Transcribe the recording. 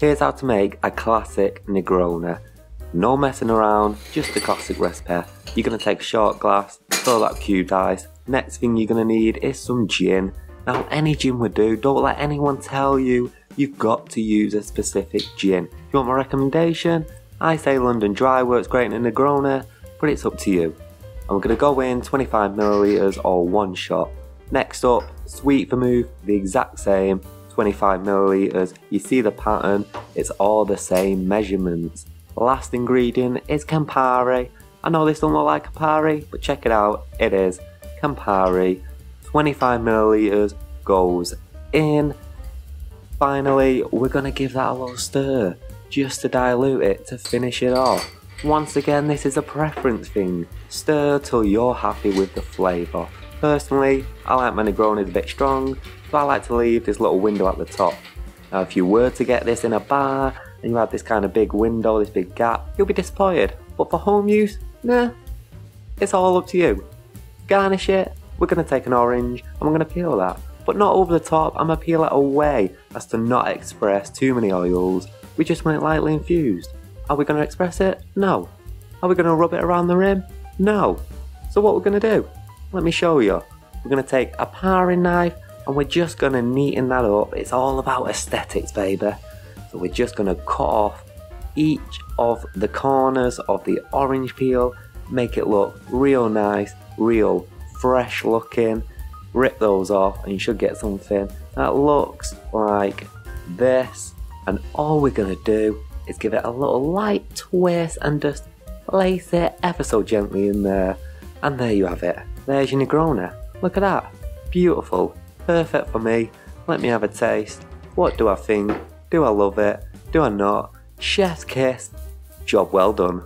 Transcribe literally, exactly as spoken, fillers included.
Here's how to make a classic Negroni. No messing around, just a classic recipe. You're going to take a short glass, fill that cubed ice. Next thing you're going to need is some gin. Now any gin would do, don't let anyone tell you you've got to use a specific gin. If you want my recommendation, I say London Dry works great in a Negroni, but it's up to you. And we're going to go in twenty-five millilitres or one shot. Next up, sweet vermouth, the exact same. twenty-five millilitres, you see the pattern, it's all the same measurements. Last ingredient is Campari. I know this doesn't look like Campari, but check it out, it is Campari. twenty-five millilitres goes in. Finally, we're going to give that a little stir, just to dilute it, to finish it off. Once again, this is a preference thing. Stir till you're happy with the flavour. Personally, I like my Negronis a bit strong, so I like to leave this little window at the top. Now if you were to get this in a bar, and you had this kind of big window, this big gap, you'll be disappointed. But for home use, nah, it's all up to you. Garnish it, we're going to take an orange, and we're going to peel that. But not over the top, I'm going to peel it away, as to not express too many oils. We just want it lightly infused. Are we going to express it? No. Are we going to rub it around the rim? No. So what we're going to do? Let me show you. We're going to take a paring knife and we're just going to neaten that up. It's all about aesthetics, baby. So we're just going to cut off each of the corners of the orange peel, make it look real nice, real fresh looking. Rip those off and you should get something that looks like this. And all we're going to do is give it a little light twist and just lace it ever so gently in there. And there you have it. There's your Negroni. Look at that. Beautiful. Perfect for me. Let me have a taste. What do I think? Do I love it? Do I not? Chef's kiss. Job well done.